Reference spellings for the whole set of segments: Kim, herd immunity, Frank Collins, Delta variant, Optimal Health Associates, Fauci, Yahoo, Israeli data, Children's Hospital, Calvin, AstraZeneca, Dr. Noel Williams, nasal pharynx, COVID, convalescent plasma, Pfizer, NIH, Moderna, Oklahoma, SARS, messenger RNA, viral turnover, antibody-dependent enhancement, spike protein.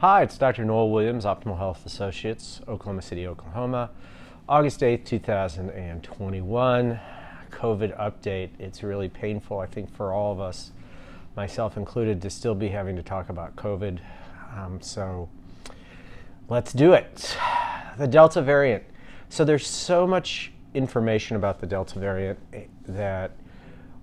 Hi, it's Dr. Noel Williams, Optimal Health Associates, Oklahoma City, Oklahoma. August 8th, 2021, COVID update. It's really painful, I think, for all of us, myself included, to still be having to talk about COVID. So let's do it. The Delta variant. So there's so much information about the Delta variant that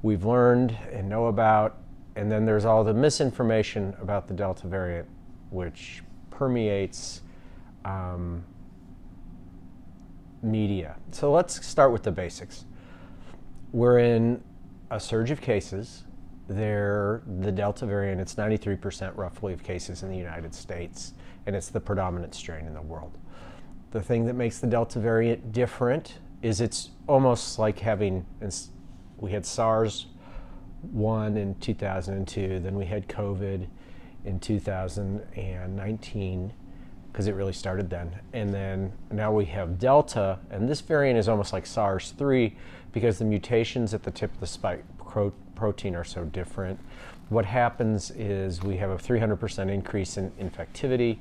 we've learned and know about, and then there's all the misinformation about the Delta variant, which permeates media. So let's start with the basics. We're in a surge of cases. The Delta variant, it's 93% roughly of cases in the United States, and it's the predominant strain in the world. The thing that makes the Delta variant different is it's almost like having, we had SARS-1 in 2002, then we had COVID in 2019, because it really started then. And then now we have Delta, and this variant is almost like SARS-3 because the mutations at the tip of the spike protein are so different. What happens is we have a 300% increase in infectivity,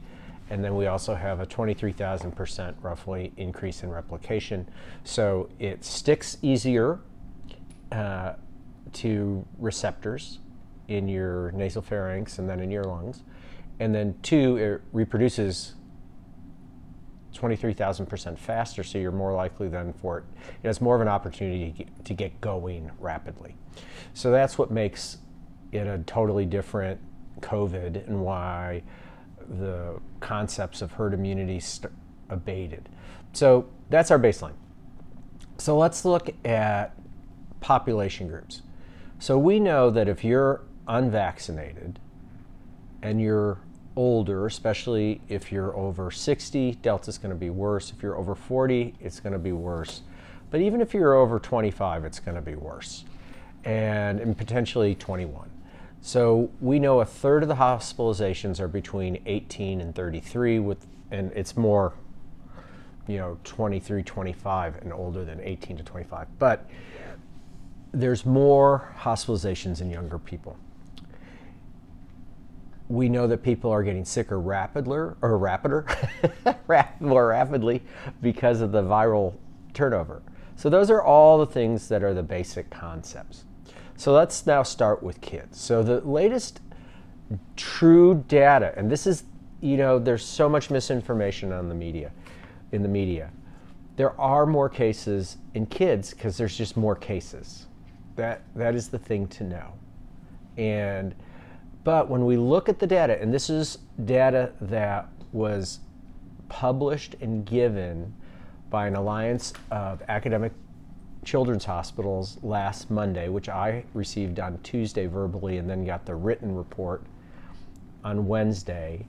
and then we also have a 23,000% roughly increase in replication. So it sticks easier to receptors in your nasal pharynx and then in your lungs. And then two, it reproduces 23,000% faster, so you're more likely then for it. It has more of an opportunity to get going rapidly. So that's what makes it a totally different COVID, and why the concepts of herd immunity abated. So that's our baseline. So let's look at population groups. So we know that if you're unvaccinated and you're older, especially if you're over 60, Delta's going to be worse. If you're over 40, it's going to be worse. But even if you're over 25, it's going to be worse, and potentially 21. So we know a third of the hospitalizations are between 18 and 33, and it's more, 23, 25 and older than 18 to 25. But there's more hospitalizations in younger people. We know that people are getting sicker more rapidly because of the viral turnover. So those are all the things that are the basic concepts. So let's now start with kids. So the latest true data, and this is, there's so much misinformation in the media. There are more cases in kids because there's just more cases. That is the thing to know. But when we look at the data, and this is data that was published and given by an alliance of academic children's hospitals last Monday, which I received on Tuesday verbally, and then got the written report on Wednesday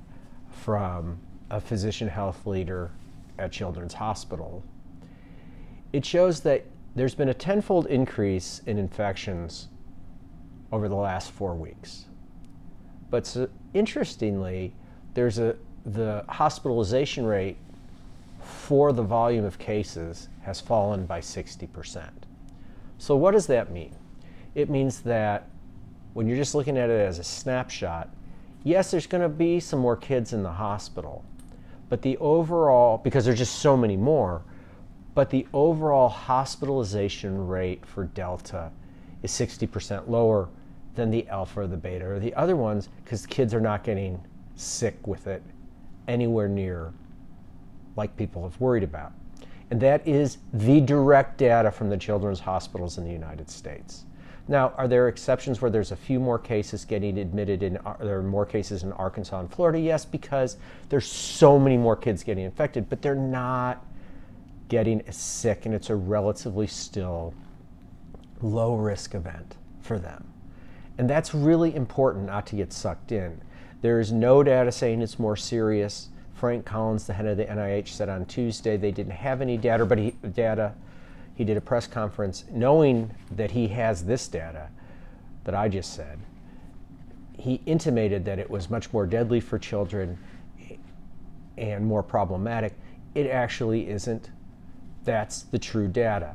from a physician health leader at Children's Hospital. It shows that there's been a tenfold increase in infections over the last 4 weeks. But so, interestingly, the hospitalization rate for the volume of cases has fallen by 60%. So what does that mean? It means that when you're just looking at it as a snapshot, yes, there's going to be some more kids in the hospital, but the overall, because there's just so many more, but the overall hospitalization rate for Delta is 60% lower than the alpha or the beta or the other ones, because kids are not getting sick with it anywhere near like people have worried about. And that is the direct data from the children's hospitals in the United States. Now, are there exceptions where there's a few more cases getting admitted there are more cases in Arkansas and Florida? Yes, because there's so many more kids getting infected, but they're not getting sick, and it's a relatively still low risk event for them. And that's really important not to get sucked in. There is no data saying it's more serious. Frank Collins, the head of the NIH, said on Tuesday they didn't have any data, but he did a press conference knowing that he has this data that I just said. He intimated that it was much more deadly for children and more problematic. It actually isn't. That's the true data.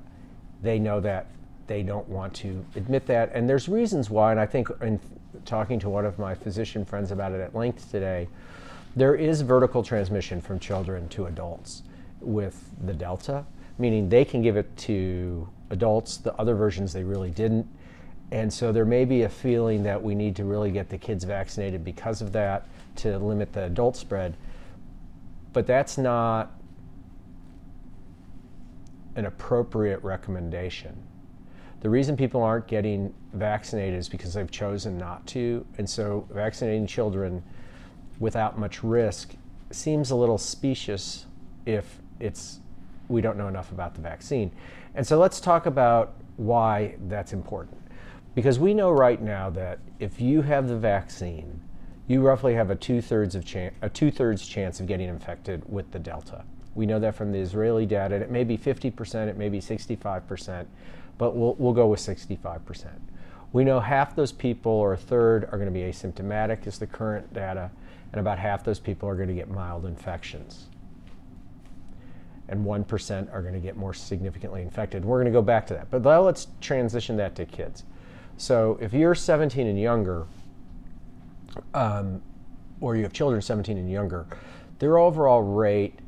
They know that. They don't want to admit that, and there's reasons why, and I think in talking to one of my physician friends about it at length today, There is vertical transmission from children to adults with the Delta, meaning they can give it to adults. The other versions, they really didn't. And so there may be a feeling that we need to really get the kids vaccinated because of that to limit the adult spread. But that's not an appropriate recommendation. The reason people aren't getting vaccinated is because they've chosen not to. And so vaccinating children without much risk seems a little specious if it's we don't know enough about the vaccine. And so let's talk about why that's important. Because we know right now that if you have the vaccine, you roughly have a two-thirds chance of getting infected with the Delta. We know that from the Israeli data. It may be 50%, it may be 65%, but we'll go with 65%. We know half those people, or a third, are going to be asymptomatic, is the current data, and about half those people are going to get mild infections. And 1% are going to get more significantly infected. We're going to go back to that, but now let's transition that to kids. So if you're 17 and younger, or you have children 17 and younger, their overall rate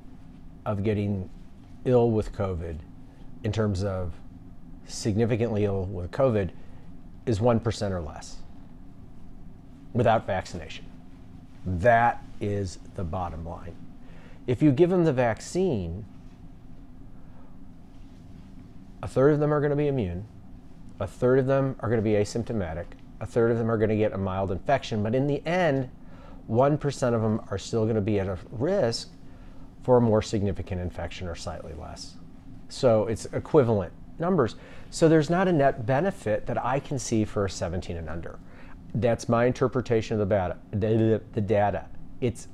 of getting ill with COVID, in terms of significantly ill with COVID, is 1% or less without vaccination. That is the bottom line. If you give them the vaccine, a third of them are going to be immune, a third of them are going to be asymptomatic, a third of them are going to get a mild infection, but in the end, 1% of them are still going to be at a risk for a more significant infection or slightly less. So it's equivalent numbers. So there's not a net benefit that I can see for a 17 and under. That's my interpretation of the data.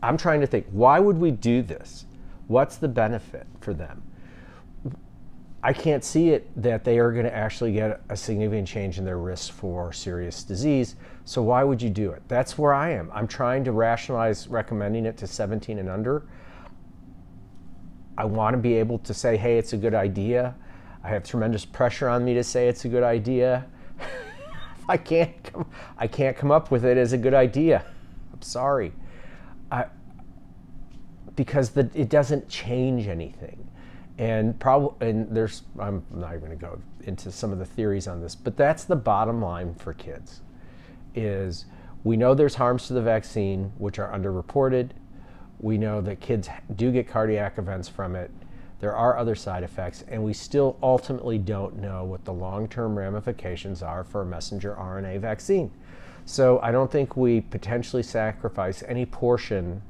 I'm trying to think, why would we do this? What's the benefit for them? I can't see it that they are going to actually get a significant change in their risk for serious disease. So why would you do it? That's where I am. I'm trying to rationalize recommending it to 17 and under. I want to be able to say, hey, it's a good idea. I have tremendous pressure on me to say it's a good idea. I can't come up with it as a good idea. I'm sorry. Because it doesn't change anything. And I'm not even going to go into some of the theories on this, but that's the bottom line for kids. Is we know there's harms to the vaccine, which are underreported. We know that kids do get cardiac events from it. There are other side effects, and we still ultimately don't know what the long-term ramifications are for a messenger RNA vaccine. So I don't think we potentially sacrifice any portion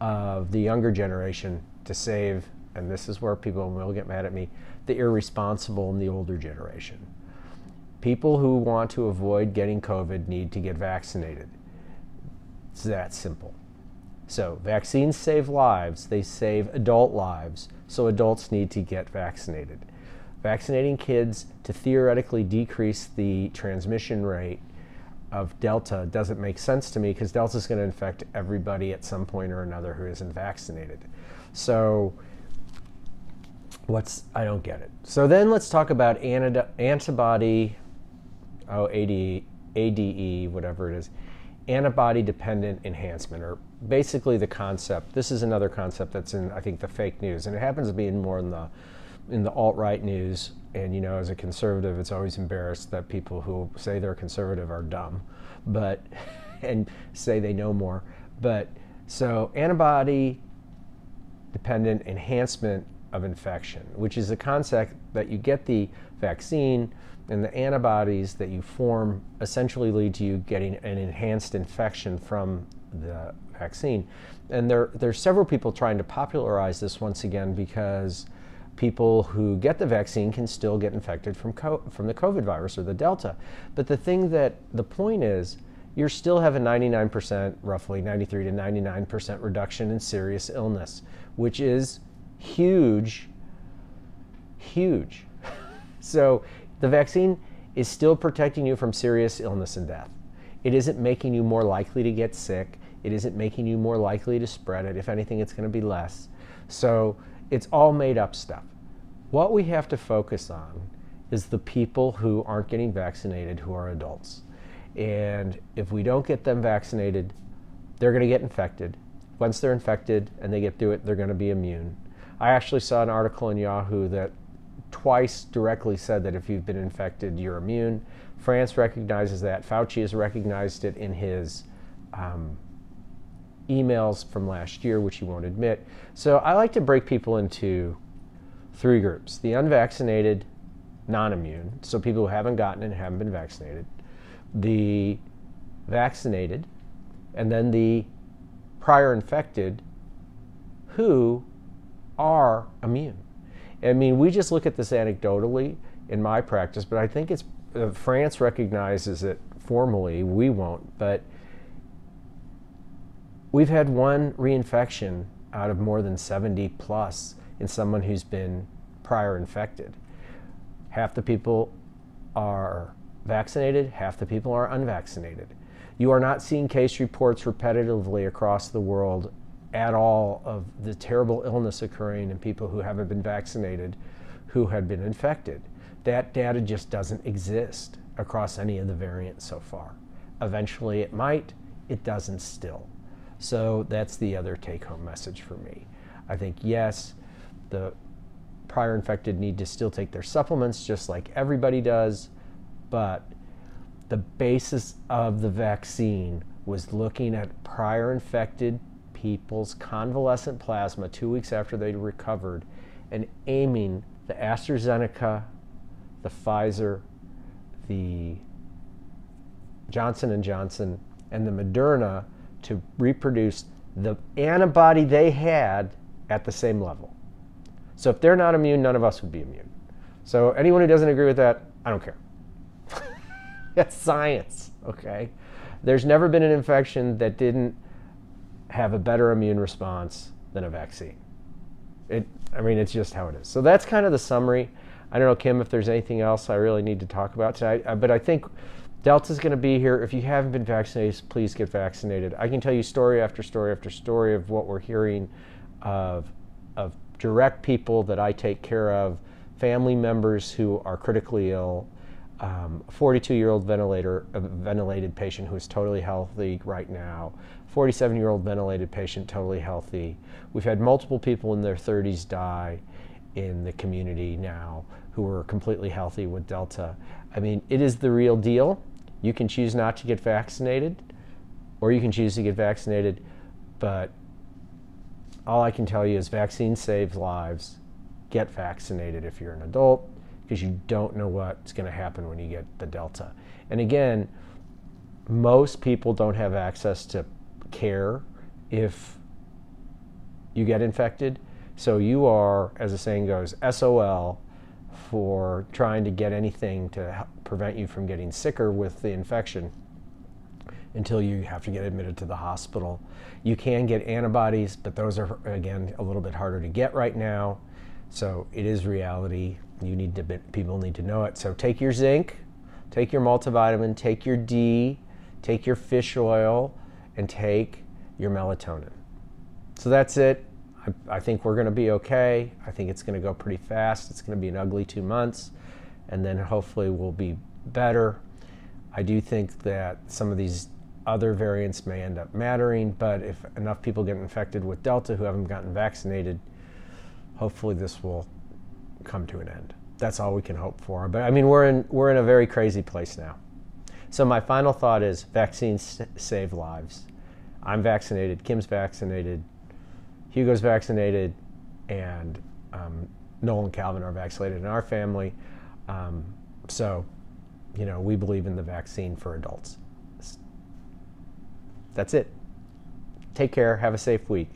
of the younger generation to save, and this is where people will get mad at me, the irresponsible in the older generation. People who want to avoid getting COVID need to get vaccinated. It's that simple. So vaccines save lives, they save adult lives, so adults need to get vaccinated. Vaccinating kids to theoretically decrease the transmission rate of Delta doesn't make sense to me, because Delta is going to infect everybody at some point or another who isn't vaccinated. So I don't get it. So then let's talk about antibody-dependent enhancement, or basically the concept. This is another concept that's in, I think, the fake news, and it happens to be more in the alt-right news. And, you know, as a conservative, it's always embarrassed that people who say they're conservative are dumb, but and say they know more. But so antibody-dependent enhancement of infection, which is the concept that you get the vaccine, and the antibodies that you form essentially lead to you getting an enhanced infection from the vaccine. And there's several people trying to popularize this once again, because people who get the vaccine can still get infected from the COVID virus or the Delta. But the point is, you still have a 99%, roughly 93 to 99% reduction in serious illness, which is huge, huge. So the vaccine is still protecting you from serious illness and death. It isn't making you more likely to get sick. It isn't making you more likely to spread it. If anything, it's going to be less. So it's all made up stuff. What we have to focus on is the people who aren't getting vaccinated, who are adults. And if we don't get them vaccinated, they're going to get infected. once they're infected and they get through it, they're going to be immune. I actually saw an article in Yahoo that twice directly said that if you've been infected, you're immune. France recognizes that. Fauci has recognized it in his emails from last year, which he won't admit. So I like to break people into three groups: the unvaccinated, non-immune, so people who haven't gotten and haven't been vaccinated, the vaccinated, and then the prior infected who are immune. I mean, we just look at this anecdotally in my practice, but I think it's France recognizes it formally. We won't, but we've had one reinfection out of more than 70 plus in someone who's been prior infected. Half the people are vaccinated, half the people are unvaccinated. You are not seeing case reports repetitively across the world at all of the terrible illness occurring in people who haven't been vaccinated, who had been infected. That data just doesn't exist across any of the variants so far. Eventually it might, it doesn't still. So that's the other take-home message for me. I think, yes, the prior infected need to still take their supplements just like everybody does, but the basis of the vaccine was looking at prior infected people's convalescent plasma 2 weeks after they recovered and aiming the AstraZeneca, the Pfizer, the Johnson & Johnson, and the Moderna to reproduce the antibody they had at the same level. So if they're not immune, none of us would be immune. So anyone who doesn't agree with that, I don't care. That's science, okay? There's never been an infection that didn't have a better immune response than a vaccine. I mean, it's just how it is. So that's kind of the summary. I don't know, Kim, if there's anything else I really need to talk about tonight, but I think Delta's gonna be here. If you haven't been vaccinated, please get vaccinated. I can tell you story after story after story of what we're hearing of direct people that I take care of, family members who are critically ill, a 42-year-old ventilated patient who is totally healthy right now, 47-year-old ventilated patient, totally healthy. We've had multiple people in their 30s die in the community now who were completely healthy with Delta. I mean, it is the real deal. You can choose not to get vaccinated, or you can choose to get vaccinated, but all I can tell you is vaccines save lives. Get vaccinated if you're an adult, because you don't know what's going to happen when you get the Delta. And again, most people don't have access to care if you get infected. So you are, as the saying goes, SOL for trying to get anything to help prevent you from getting sicker with the infection until you have to get admitted to the hospital. You can get antibodies, but those are, again, a little bit harder to get right now. So it is reality. You need to be, people need to know it. So take your zinc, take your multivitamin, take your D, take your fish oil, and take your melatonin. So that's it. I think we're gonna be okay. I think it's gonna go pretty fast. It's gonna be an ugly 2 months, and then hopefully we'll be better. I do think that some of these other variants may end up mattering, but if enough people get infected with Delta who haven't gotten vaccinated, hopefully this will come to an end. That's all we can hope for. But I mean, we're in a very crazy place now. So my final thought is vaccines save lives. I'm vaccinated, Kim's vaccinated, Hugo's vaccinated, and Noel and Calvin are vaccinated in our family. So, you know, we believe in the vaccine for adults. That's it. Take care. Have a safe week.